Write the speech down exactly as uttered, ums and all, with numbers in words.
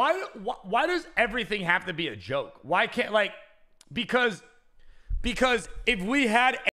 why, why why does everything have to be a joke? Why can't, like, because because if we had